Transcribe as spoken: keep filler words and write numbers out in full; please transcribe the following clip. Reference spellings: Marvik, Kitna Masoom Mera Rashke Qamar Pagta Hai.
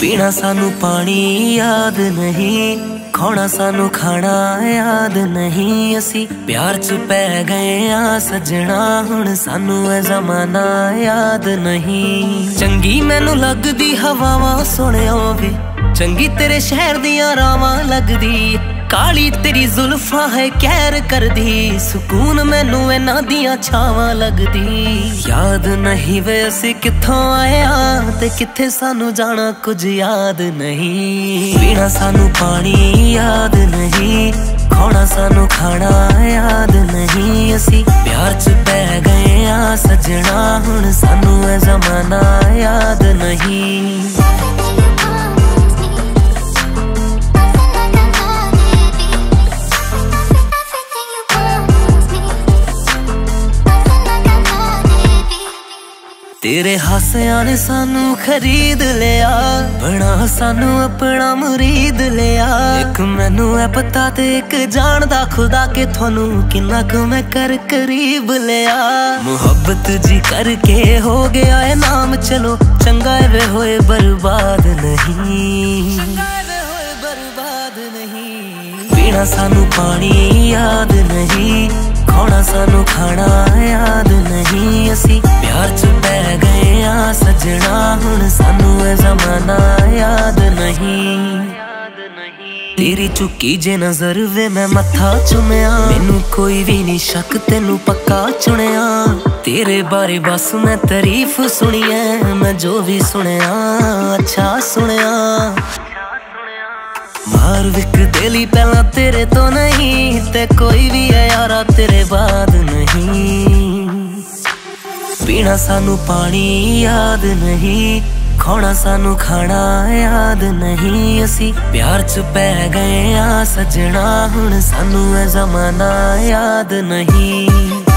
पीना सानू पानी याद नहीं, खोना सानू खाना याद नहीं। असी प्यार च पै गए आ सजना, हुण सानू ऐ जमाना याद नहीं। चंगी मैनू लगदी हवावां सुणिया वे, चंगी तेरे शहर दियां रावां लगदी। काली तेरी जुल्फा है कैर कर दी, सुकून मैनू इना दिया छावां लगदी। याद नहीं वे असी कित्थों आया ते कित्थे सानू जाना, कुछ याद नहीं। पीना सानू पानी याद नहीं, खोना सानू खाना याद नहीं। असी प्यार च पै गए आ सजना, हुण सानू ऐ जमाना याद नहीं। तेरे हासियां ने सानू खरीद लिया, बना सानू अपना मुरीद लिया। एक मैनू है पता ते एक जानदा खुदा के, थोनू किन्ना क मैं कर करीब लिया। मुहब्बत जी करके हो गया है नाम, चलो चंगा वे होए बर्बाद नहीं। पीना सानू पानी याद नहीं, खोना सानू खाना याद नहीं। असी प्यार च पै गए आ सजना, हुण सानू ऐ जमाना याद नहीं। तेरी चुकी जे नजर वे मैं मथा चुमया, मैनू कोई भी नहीं शक तेनू पक्का चुनिया। तेरे बारे बस मैं तारीफ सुनी है, मैं जो भी सुनिया अच्छा सुनिया। मारविक दिली पहला तेरे तो नहीं, ते कोई भी है यारा तेरे बाद नहीं। पीना सानू पानी याद नहीं, खोना सानू खाना याद नहीं। असी प्यार च पै गए आ सजना, हुण सानू ऐ जमाना याद नहीं।